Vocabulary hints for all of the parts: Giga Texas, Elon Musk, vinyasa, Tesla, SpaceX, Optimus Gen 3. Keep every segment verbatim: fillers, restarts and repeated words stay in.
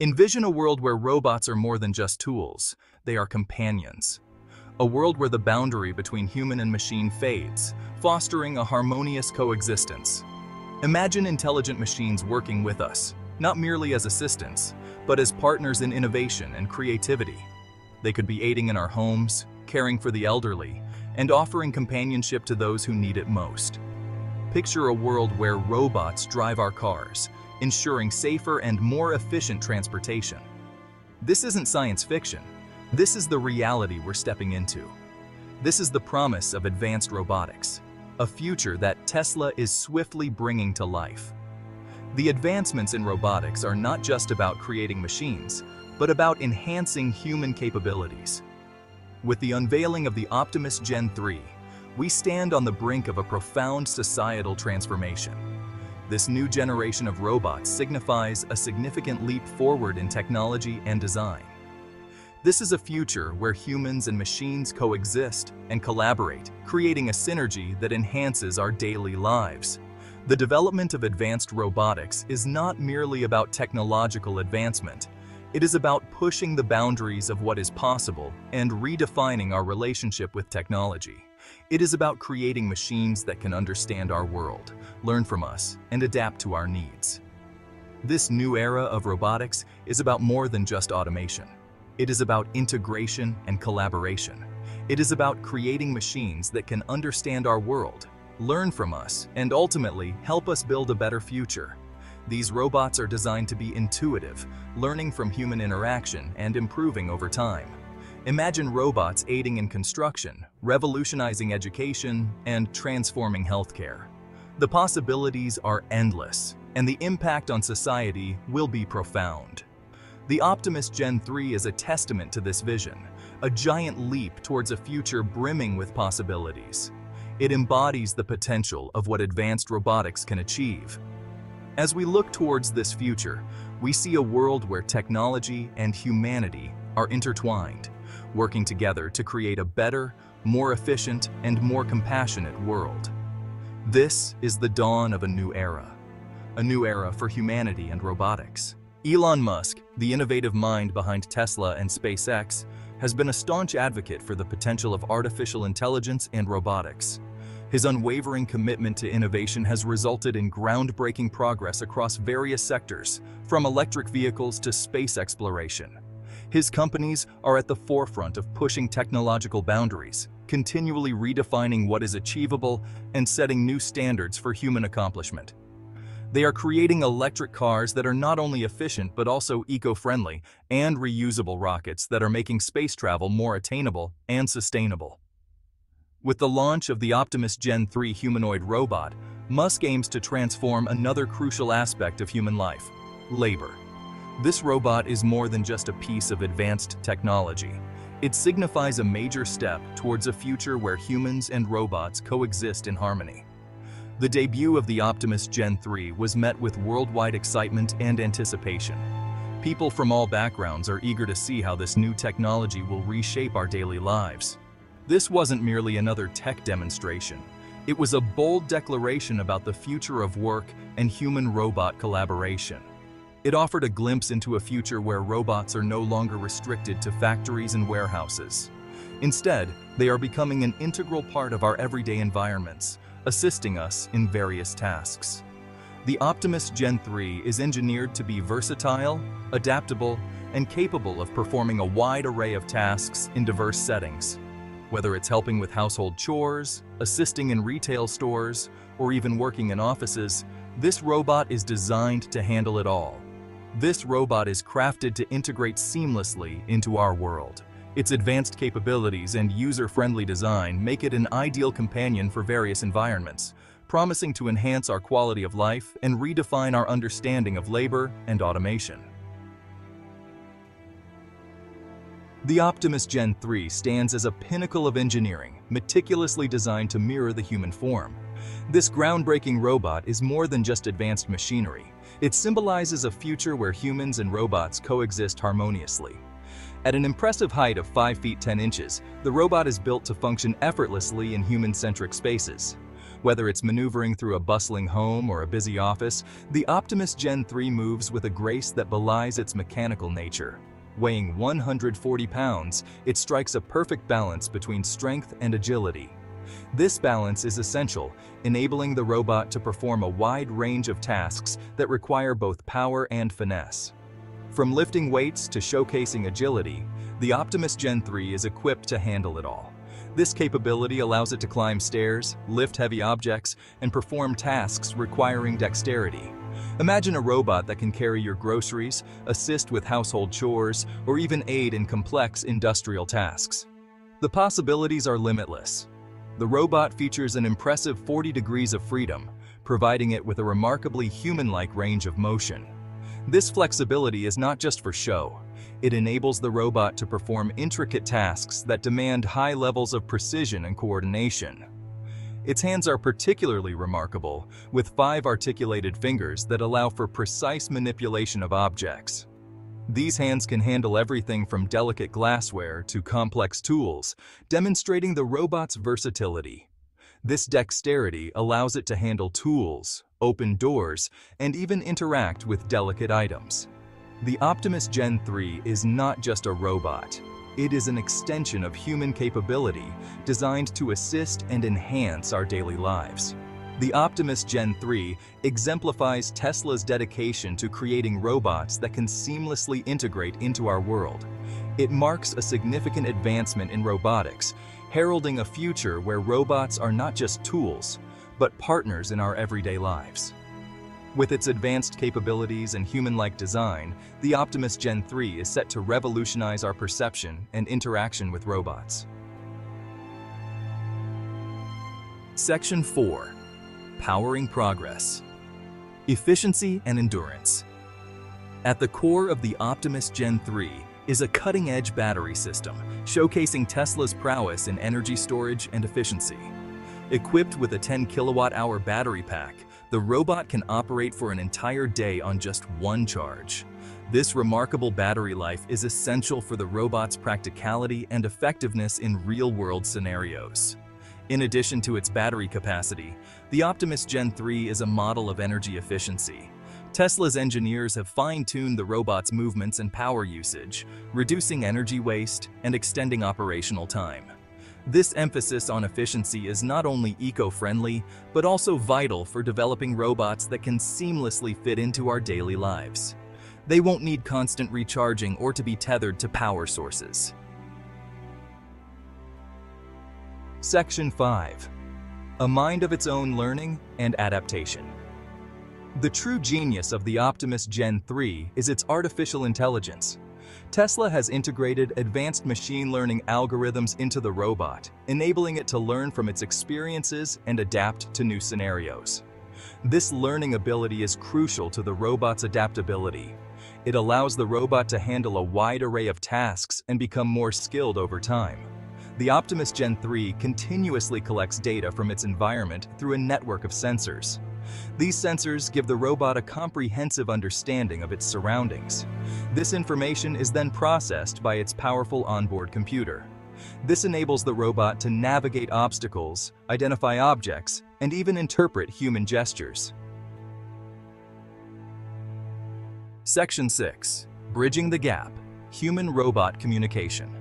Envision a world where robots are more than just tools, they are companions. A world where the boundary between human and machine fades, fostering a harmonious coexistence. Imagine intelligent machines working with us, not merely as assistants, but as partners in innovation and creativity. They could be aiding in our homes, caring for the elderly, and offering companionship to those who need it most. Picture a world where robots drive our cars, ensuring safer and more efficient transportation. This isn't science fiction. This is the reality we're stepping into. This is the promise of advanced robotics, a future that Tesla is swiftly bringing to life. The advancements in robotics are not just about creating machines, but about enhancing human capabilities. With the unveiling of the Optimus Gen three, we stand on the brink of a profound societal transformation. This new generation of robots signifies a significant leap forward in technology and design. This is a future where humans and machines coexist and collaborate, creating a synergy that enhances our daily lives. The development of advanced robotics is not merely about technological advancement. It is about pushing the boundaries of what is possible and redefining our relationship with technology. It is about creating machines that can understand our world, learn from us, and adapt to our needs. This new era of robotics is about more than just automation. It is about integration and collaboration. It is about creating machines that can understand our world, learn from us, and ultimately help us build a better future. These robots are designed to be intuitive, learning from human interaction and improving over time. Imagine robots aiding in construction, revolutionizing education, and transforming healthcare. The possibilities are endless, and the impact on society will be profound. The Optimus Gen three is a testament to this vision, a giant leap towards a future brimming with possibilities. It embodies the potential of what advanced robotics can achieve. As we look towards this future, we see a world where technology and humanity are intertwined, working together to create a better, more efficient, and more compassionate world. This is the dawn of a new era, a new era for humanity and robotics. Elon Musk, the innovative mind behind Tesla and SpaceX, has been a staunch advocate for the potential of artificial intelligence and robotics. His unwavering commitment to innovation has resulted in groundbreaking progress across various sectors, from electric vehicles to space exploration. His companies are at the forefront of pushing technological boundaries, continually redefining what is achievable and setting new standards for human accomplishment. They are creating electric cars that are not only efficient but also eco-friendly, and reusable rockets that are making space travel more attainable and sustainable. With the launch of the Optimus Gen three humanoid robot, Musk aims to transform another crucial aspect of human life: labor. This robot is more than just a piece of advanced technology. It signifies a major step towards a future where humans and robots coexist in harmony. The debut of the Optimus Gen three was met with worldwide excitement and anticipation. People from all backgrounds are eager to see how this new technology will reshape our daily lives. This wasn't merely another tech demonstration. It was a bold declaration about the future of work and human-robot collaboration. It offered a glimpse into a future where robots are no longer restricted to factories and warehouses. Instead, they are becoming an integral part of our everyday environments, assisting us in various tasks. The Optimus Gen three is engineered to be versatile, adaptable, and capable of performing a wide array of tasks in diverse settings. Whether it's helping with household chores, assisting in retail stores, or even working in offices, this robot is designed to handle it all. This robot is crafted to integrate seamlessly into our world. Its advanced capabilities and user-friendly design make it an ideal companion for various environments, promising to enhance our quality of life and redefine our understanding of labor and automation. The Optimus Gen three stands as a pinnacle of engineering, meticulously designed to mirror the human form. This groundbreaking robot is more than just advanced machinery. It symbolizes a future where humans and robots coexist harmoniously. At an impressive height of five feet ten inches, the robot is built to function effortlessly in human-centric spaces. Whether it's maneuvering through a bustling home or a busy office, the Optimus Gen three moves with a grace that belies its mechanical nature. Weighing one hundred forty pounds, it strikes a perfect balance between strength and agility. This balance is essential, enabling the robot to perform a wide range of tasks that require both power and finesse. From lifting weights to showcasing agility, the Optimus Gen three is equipped to handle it all. This capability allows it to climb stairs, lift heavy objects, and perform tasks requiring dexterity. Imagine a robot that can carry your groceries, assist with household chores, or even aid in complex industrial tasks. The possibilities are limitless. The robot features an impressive forty degrees of freedom, providing it with a remarkably human-like range of motion. This flexibility is not just for show. It enables the robot to perform intricate tasks that demand high levels of precision and coordination. Its hands are particularly remarkable, with five articulated fingers that allow for precise manipulation of objects. These hands can handle everything from delicate glassware to complex tools, demonstrating the robot's versatility. This dexterity allows it to handle tools, open doors, and even interact with delicate items. The Optimus Gen three is not just a robot. It is an extension of human capability designed to assist and enhance our daily lives. The Optimus Gen three exemplifies Tesla's dedication to creating robots that can seamlessly integrate into our world. It marks a significant advancement in robotics, heralding a future where robots are not just tools, but partners in our everyday lives. With its advanced capabilities and human-like design, the Optimus Gen three is set to revolutionize our perception and interaction with robots. Section four. Powering Progress. Efficiency and Endurance. At the core of the Optimus Gen three is a cutting-edge battery system, showcasing Tesla's prowess in energy storage and efficiency. Equipped with a ten kilowatt hour battery pack, the robot can operate for an entire day on just one charge. This remarkable battery life is essential for the robot's practicality and effectiveness in real-world scenarios. In addition to its battery capacity, the Optimus Gen three is a model of energy efficiency. Tesla's engineers have fine-tuned the robot's movements and power usage, reducing energy waste and extending operational time. This emphasis on efficiency is not only eco-friendly, but also vital for developing robots that can seamlessly fit into our daily lives. They won't need constant recharging or to be tethered to power sources. Section five. A mind of its own learning and adaptation. The true genius of the Optimus Gen three is its artificial intelligence. Tesla has integrated advanced machine learning algorithms into the robot, enabling it to learn from its experiences and adapt to new scenarios. This learning ability is crucial to the robot's adaptability. It allows the robot to handle a wide array of tasks and become more skilled over time. The Optimus Gen three continuously collects data from its environment through a network of sensors. These sensors give the robot a comprehensive understanding of its surroundings. This information is then processed by its powerful onboard computer. This enables the robot to navigate obstacles, identify objects, and even interpret human gestures. Section six. Bridging the Gap: Human-Robot Communication.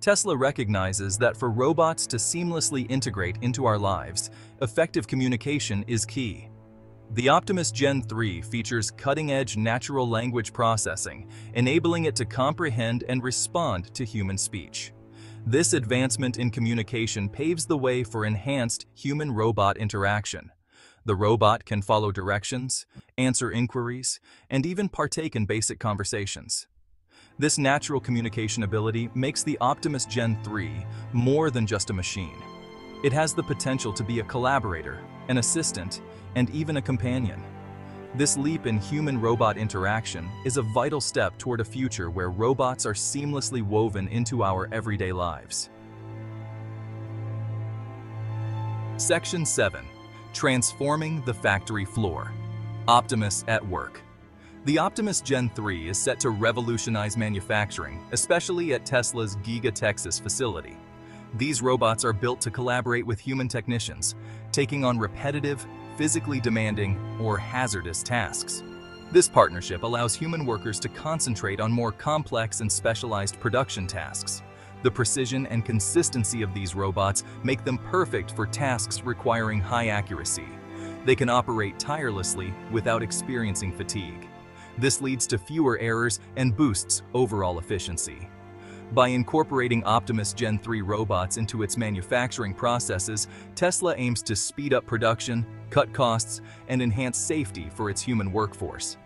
Tesla recognizes that for robots to seamlessly integrate into our lives, effective communication is key. The Optimus Gen three features cutting-edge natural language processing, enabling it to comprehend and respond to human speech. This advancement in communication paves the way for enhanced human-robot interaction. The robot can follow directions, answer inquiries, and even partake in basic conversations. This natural communication ability makes the Optimus Gen three more than just a machine. It has the potential to be a collaborator, an assistant, and even a companion. This leap in human-robot interaction is a vital step toward a future where robots are seamlessly woven into our everyday lives. Section seven. Transforming the Factory Floor. Optimus at Work. The Optimus Gen three is set to revolutionize manufacturing, especially at Tesla's Giga Texas facility. These robots are built to collaborate with human technicians, taking on repetitive, physically demanding, or hazardous tasks. This partnership allows human workers to concentrate on more complex and specialized production tasks. The precision and consistency of these robots make them perfect for tasks requiring high accuracy. They can operate tirelessly without experiencing fatigue. This leads to fewer errors and boosts overall efficiency. By incorporating Optimus Gen three robots into its manufacturing processes, Tesla aims to speed up production, cut costs, and enhance safety for its human workforce.